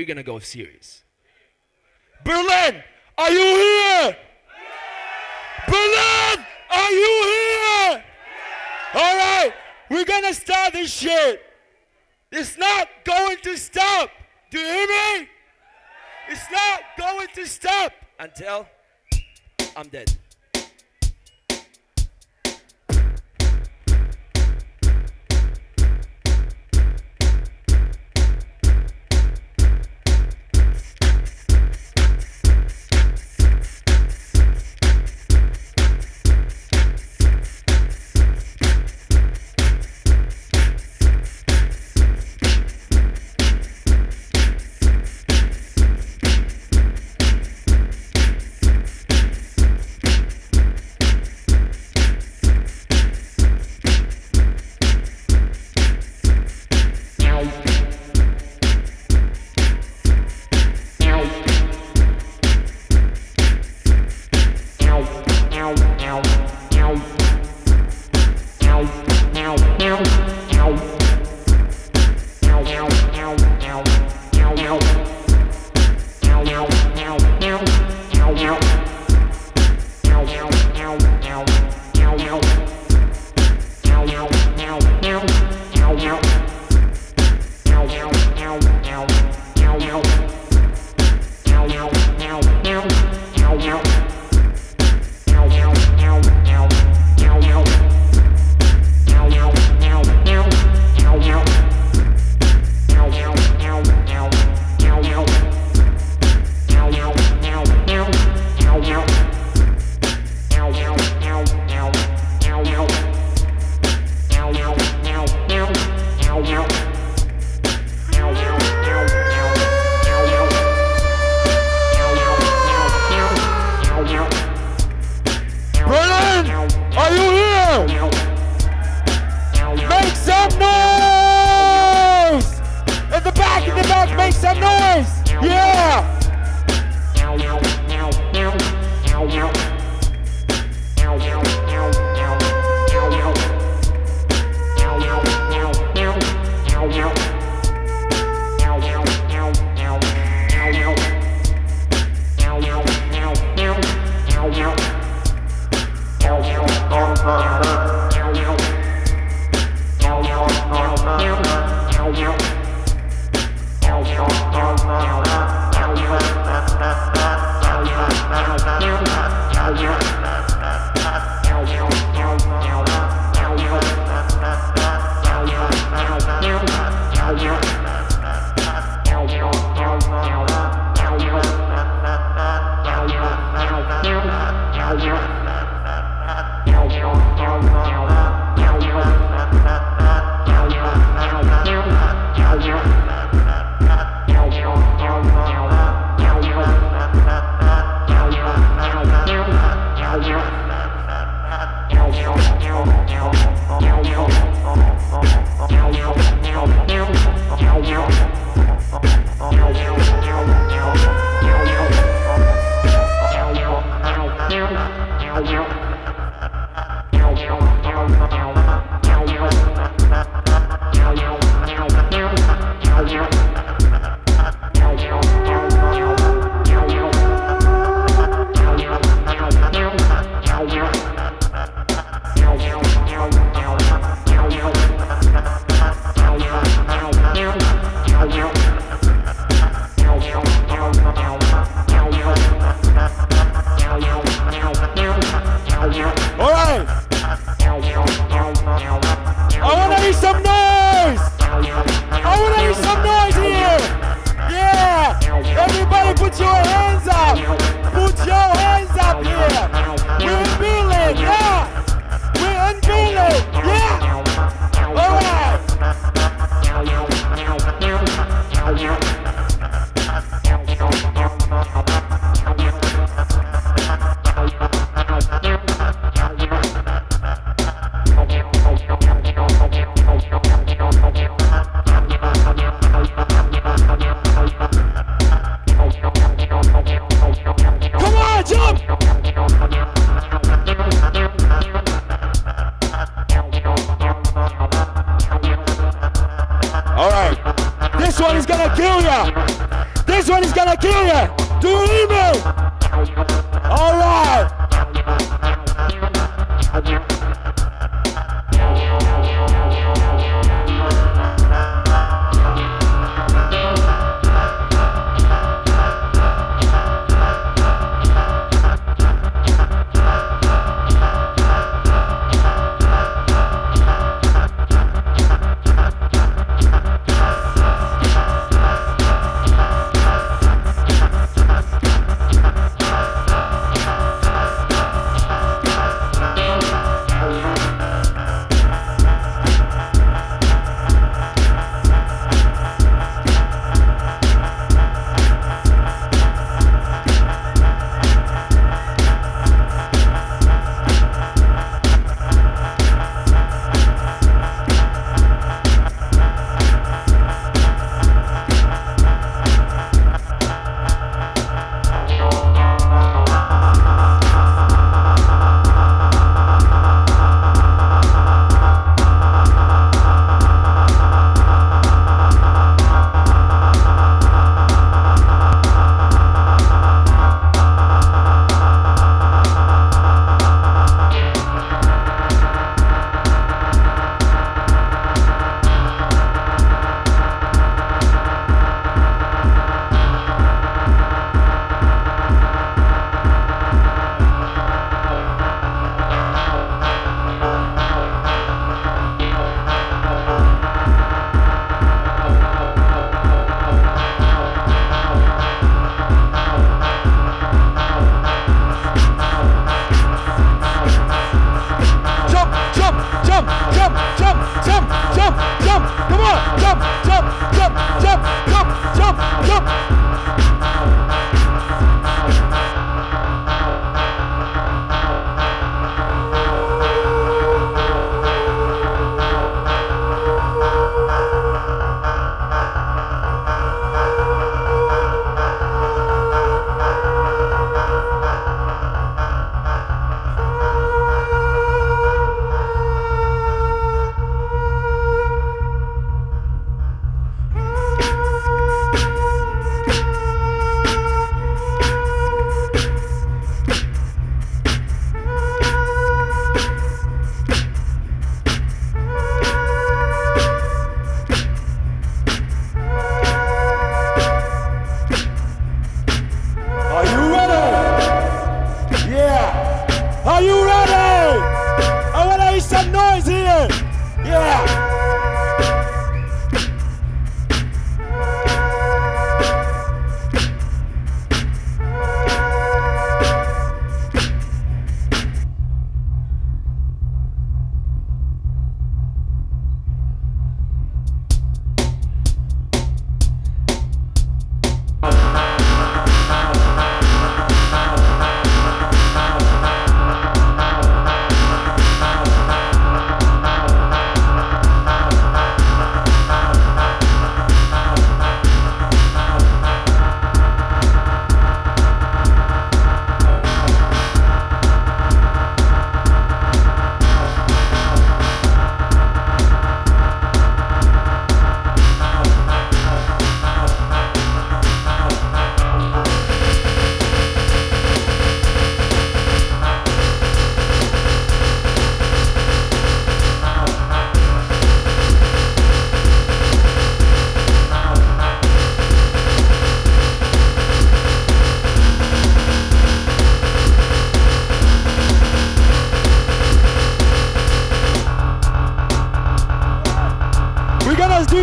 We're going to go serious. Berlin, are you here? Yeah. Berlin, are you here? Yeah. All right, we're going to start this shit. It's not going to stop. Do you hear me? It's not going to stop until I'm dead. Nigeria, do you hear me? All right.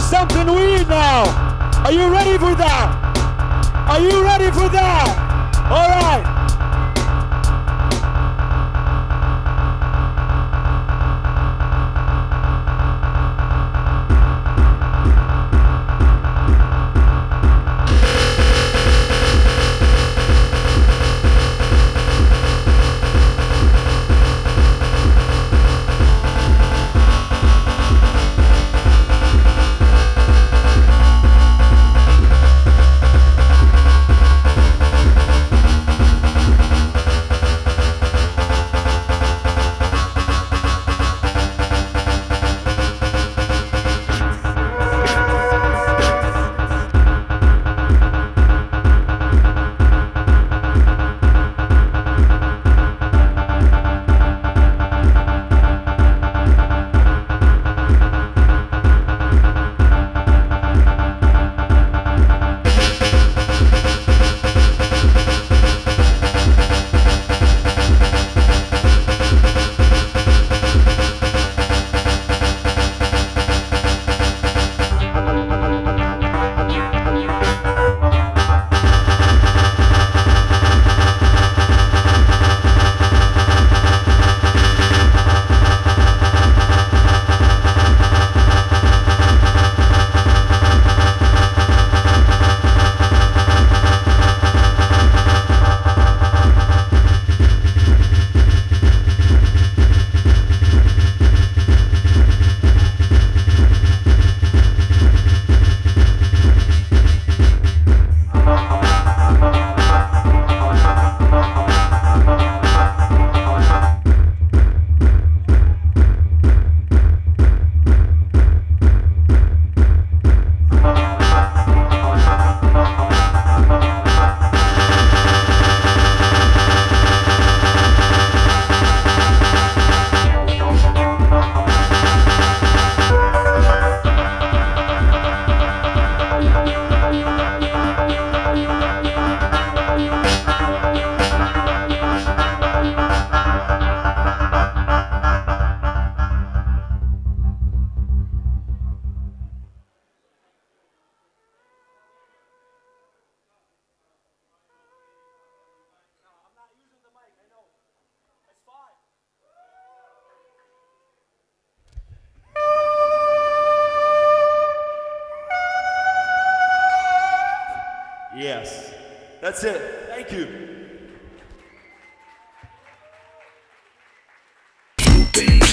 Something weird now. Are you ready for that? Are you ready for that? All right. Yes. That's it. Thank you. Bang.